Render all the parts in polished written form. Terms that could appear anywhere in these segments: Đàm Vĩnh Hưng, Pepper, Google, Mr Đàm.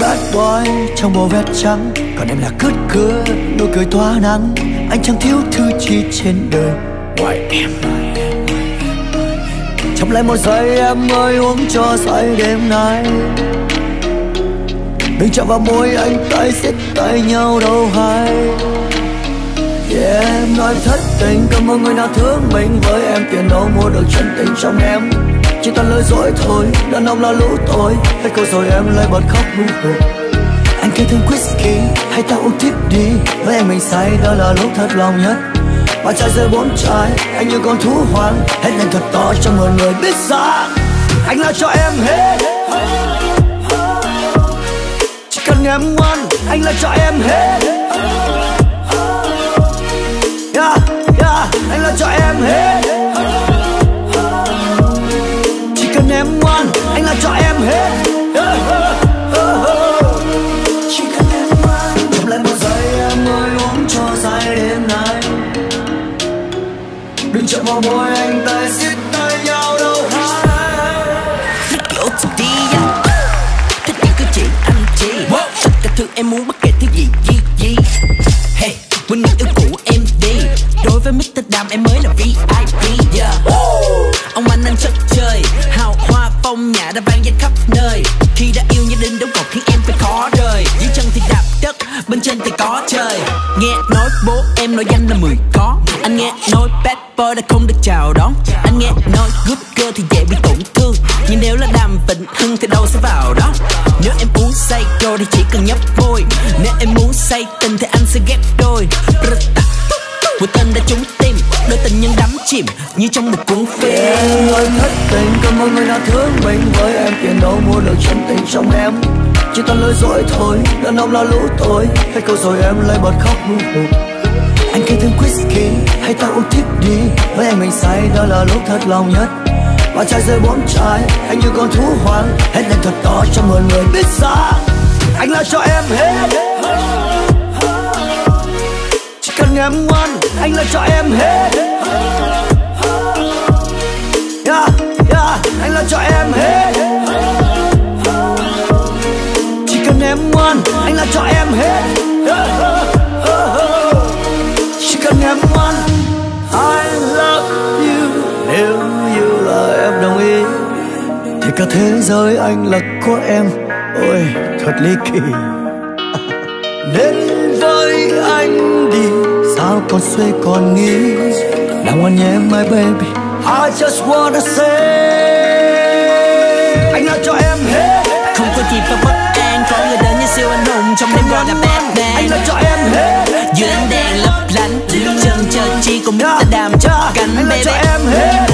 bad boy trong bộ vest trắng, còn em là cứt cưa nụ cười tỏa nắng. Anh chẳng thiếu thứ chi trên đời ngoài em. Chậm lại một giây em ơi, uống cho say đêm nay. Đừng chạm vào môi anh, tay siết tay nhau đâu hay. Yeah, em nói thất tình, cần một người nào thương mình. Với em tiền đâu mua được chân tình trong em, chỉ toàn lừa dối thôi. Đàn ông là lũ tôi, hết câu rồi em lại bật khóc hù. Anh kêu thương whisky, hay ta uống tiếp đi. Với em mình say, đó là lúc thật lòng nhất. Ba chai rơi bốn chai, anh như con thú hoang, hét lên thật to cho mọi người biết rằng anh lo cho em hết. Chỉ cần em ngoan, anh lo cho em hết. Yeah, yeah, anh lo cho em hết. Chỉ cần em ngoan, anh lo cho em hết. Chỉ cần em ngoan. Chậm lại một giây em ơi, uống cho say đêm nay. Đừng chạm vào môi anh, tay siết tay nhau đâu hay. Nó kiểu thật đi anh, thích những cử chỉ anh chị. Tất cả thứ em muốn bất kể thứ gì gì gì. Hey, quên những yêu cũ em đi. Đối với Mr Đàm em mới là VIP. Yeah. Ông anh chất chơi, hào hoa phong nhã đã vang danh khắp nơi. Khi đã yêu nhất định đóng cột khiến em phải khó đời. Dưới chân thì đạp đất, bên trên thì có trời. Nghe nói bố em nói danh là 10 có. Anh nghe nói Pepper đã không được chào đón. Anh nghe nói Google thì dễ bị tổn thương. Nhưng nếu là Đàm Vịnh Hưng thì đâu sẽ vào đó. Nếu em uống say go thì chỉ cần nhấp môi. Nếu em muốn say tình thì anh sẽ ghép đôi. Một tên đã trúng tim, đôi tình nhân đắm chìm như trong một cuốn phim. Em ơi thất tình, cần một người nào thương mình. Với em tiền đâu mua được chân tình trong em, chỉ toàn lừa dối thôi. Đàn ông là lũ tôi, hết câu rồi em lại bật khóc hù. Anh kêu thương whisky, hay ta uống tiếp đi. Với em mình say, đó là lúc thật lòng nhất. Ba chai rơi bốn chai, anh như con thú hoang, hét lên thật to cho mọi người biết rằng anh lo cho em hết. Chỉ cần em ngoan, anh lo cho em hết. Yeah, yeah, anh lo cho em hết. Chỉ cần em ngoan, anh lo cho em hết. Chỉ cần em ngoan. I love you. Nếu như là em đồng ý thì cả thế giới anh là của em. Ôi thật ly kỳ. Đến với anh đi, sao còn suy còn nghĩ. Nào ngoan nhé my baby, I just wanna say anh lo cho em hết. Không có gì phải bất an, có người đến như siêu anh hùng trong đêm gọi là Batman. Anh lo cho em hết. Giữa ánh đèn lấp lánh, chân chơi chi cùng Mr Đàm cho cánh baby. Anh lo cho em hết.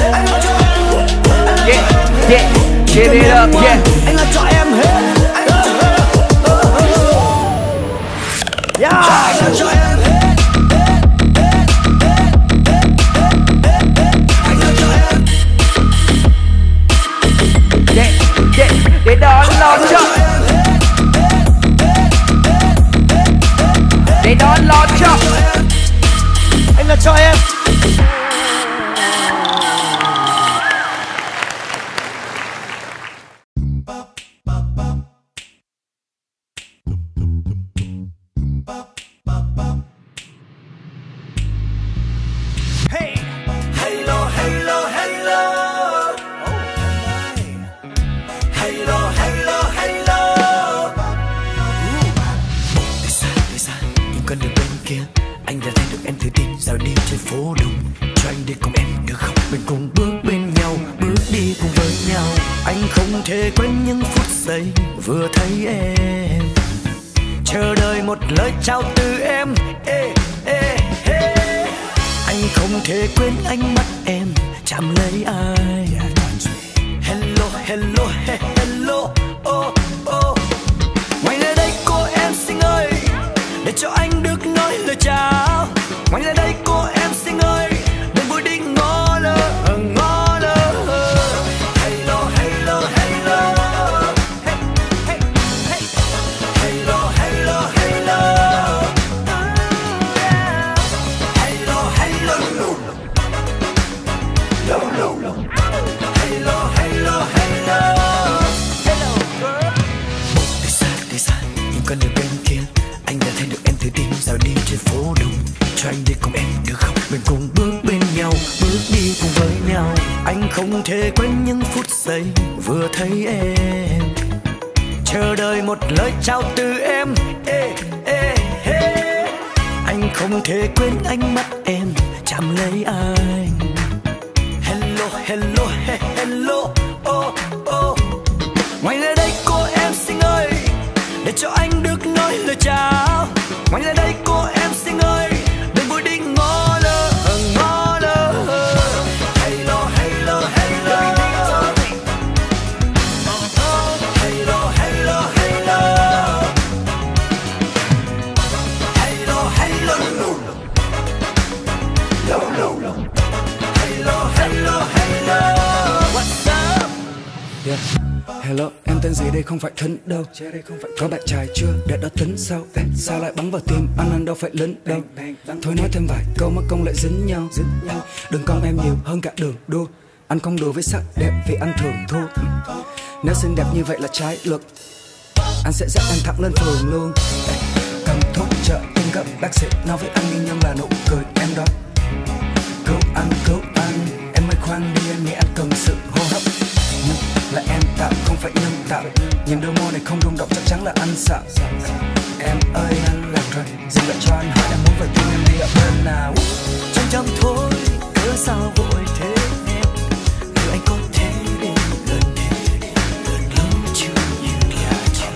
Yeah, yeah, give it up, yeah. Anh lo cho em hết. Yeah, anh lo cho em hết. Để đó anh lo cho. Để đó anh lo cho. Anh lo cho em. trên phố đông, cho anh đi cùng em được không? Mình cùng bước bên nhau, bước đi cùng với nhau. Anh không thể quên những phút giây vừa thấy em, chờ đợi một lời chào từ em. Ê, ê, ê. Anh không thể quên ánh mắt em chạm lấy anh. Hello, hello, hello, oh, oh. Ngoài ra đây cô em xinh ơi, để cho anh được nói lời chào. Ngoài ra đây cô em xinh ơi, đừng vui đi ngó lơ, ngó lơ. Hello, hello, hello, hello, hello, hello, hello, hello, hello, hello, hello. What's up? Yeah. Hello, em tên gì đây không phải thân đâu. Có bạn trai chưa, để đó tính sao? Ê, sao lại bắn vào tim, ăn đâu phải lớn đâu. Thôi nói thêm vài câu mà công lại dính nhau. Đừng con em nhiều hơn cả đường đua. Anh không đùa với sắc đẹp vì anh thường thua. Nếu xinh đẹp như vậy là trái luật, anh sẽ dắt em thẳng lên phường luôn. Ê, cầm thuốc chợ, em gặp bác sĩ, nói với anh đi nhân là nụ cười em đó. Cứu anh, em mới khoan đi, anh nghĩ anh cần sự hô hấp. Là em tạo, không phải nhân tạo. Nhìn đôi môi này không rung động, chắc chắn là anh sợ. Em ơi anh lạc rồi, dừng lại cho anh hỏi em muốn về tìm em đi ở bên nào. Chăm chăm thôi, cớ sao vội thế em. Nếu anh có thể đến gần thế, gần lâu chưa nhìn là chẳng.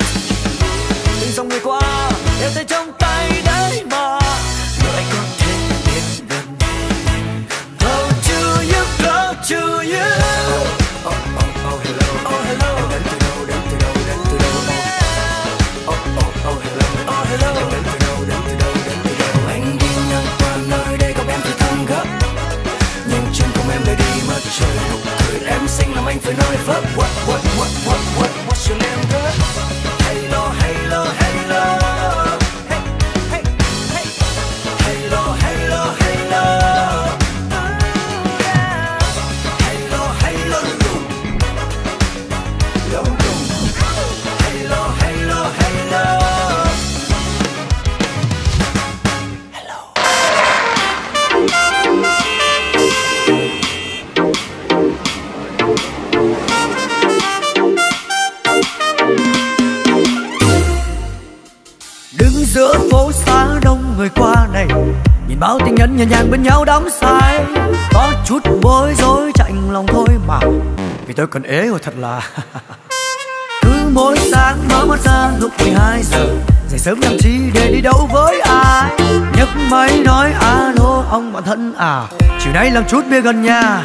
Tình dòng người qua, em tay trong tay đấy mà. Nếu anh có thể đến gần thế, lâu chưa nhức, lâu chưa nhức. Em xinh làm anh phải nói vấp. What what's your name girl? Hello, hello, hello. Hey, hey, hey. Hello, hello, hello. Oh yeah. Hello, hello, hello. Hello, hello, hello. Giữa phố xá đông người qua này, nhìn bao tình nhân nhàn nhàng bên nhau đắm say. Có chút bối rối chạnh lòng thôi mà, vì tôi còn ế rồi thật là. Cứ mỗi sáng mở mắt ra lúc 12 giờ, dậy sớm làm chi để đi đâu với ai. Nhấc máy nói alo ông bạn thân à, chiều nay làm chút bia gần nhà.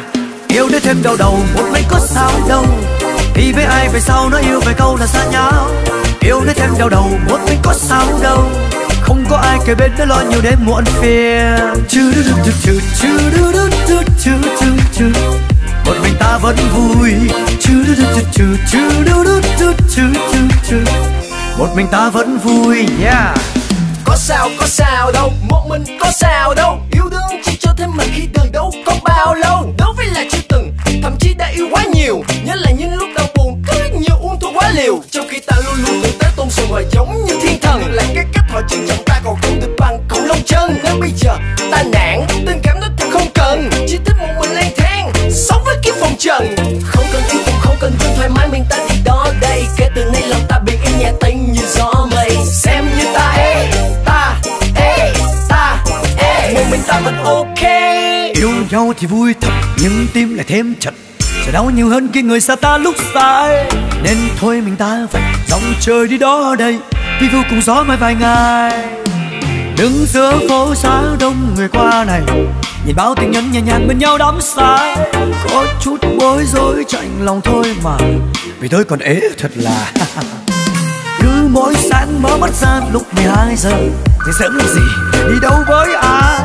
Yêu để thêm đau đầu một mấy có sao đâu, đi với ai về sau nói yêu về câu là xa nhau. Yêu nói thêm đau đầu một mình có sao đâu, không có ai kề bên đã lo nhiều đêm muộn phiền. Một mình ta vẫn vui. Một mình ta vẫn vui yeah. Có sao đâu, một mình có sao đâu. Yêu đương chỉ cho thêm mình khi đời đâu có bao lâu. Đối với là chưa từng, thậm chí đã yêu quá nhiều. Nhớ là những lúc đau buồn, cứ nhiều uống thuốc quá liều. Trong khi ta luôn luôn tưởng tới tôn sùng họ giống như thiên thần, nhưng lại cái cách họ trân trọng ta còn không được bằng khủng long chân. Nếu bây giờ ta nản, tình cảm nó thật không cần. Chỉ thích một mình lang thang, sống với cái phòng trần. Không cần yêu cũng không cần vương, thoải mái mình ta thì đó đây. Kể từ nay lòng ta bình yên, nhẹ tình như gió mây. Xem như ta ê, ta ê, ta ê, một mình ta vẫn ok. Yêu nhau thì vui thật, nhưng tim lại thêm chặt. Sẽ đau nhiều hơn khi người xa ta lúc sai. Nên thôi mình ta phải dòng trời đi đó đây, đi vô cùng gió mai vài ngày. Đứng giữa phố xá đông người qua này, nhìn bao tình nhân nhàn nhàn bên nhau đắm say. Có chút bối rối chạnh lòng thôi mà, vì tôi còn ế thật là. Cứ mỗi sáng mở mắt ra lúc 12 giờ, thì sớm làm gì đi đâu với ai.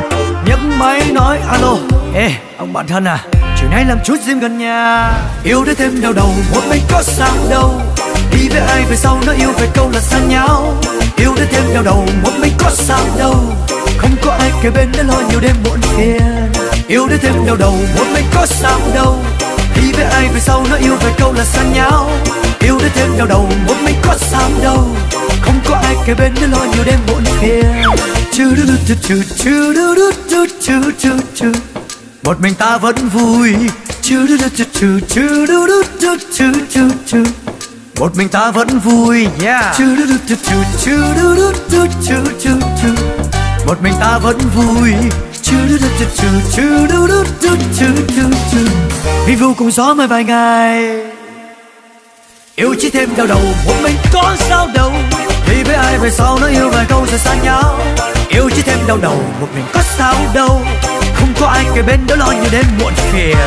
Nhấc máy nói alo, ê ông bạn thân à, chiều nay làm chút gym gần nhà. Yêu để thêm đau đầu một mình có sao đâu, đi với ai về sau nó yêu về câu là xa nhau. Yêu để thêm đau đầu một mình có sao đâu, không có ai kề bên đã lo nhiều đêm muộn phiền. Yêu để thêm đau đầu một mình có sao đâu, đi với ai về sau nó yêu về câu là xa nhau. Yêu để thêm đau đầu một mình có sao đâu, không có ai kề bên để lo nhiều đêm muộn phiền. Chư đu đu chư chư đu đu chư chư chư chư, một mình ta vẫn vui. Chư đu đu chư chư đu đu chư chư chư chư, một mình ta vẫn vui. Yeah. Chư đu đu chư chư đu đu chư chư chư chư, một mình ta vẫn vui. Chư đu đu chư chư đu đu chư chư chư chư, vì vui cùng gió mới vài ngày. Yêu chỉ thêm đau đầu, một mình có sao đâu. Đi với ai về sau nói yêu vài câu rồi xa nhau. Yêu chỉ thêm đau đầu, một mình có sao đâu. Không có ai kề bên đỡ lo nhiều đêm muộn phiền.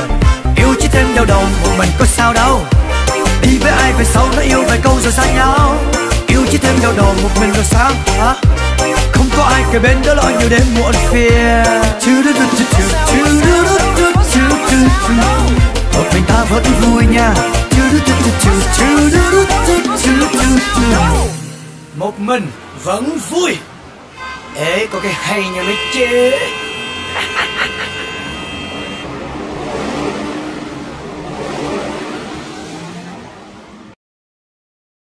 Yêu chỉ thêm đau đầu, một mình có sao đâu. Đi với ai về sau nói yêu vài câu rồi xa nhau. Yêu chỉ thêm đau đầu, một mình rồi sao hả? Không có ai kề bên đỡ lo nhiều đêm muộn phiền. Một mình ta vẫn vui nha. Một mình vẫn vui. Ê, có cái hay nha mấy chế.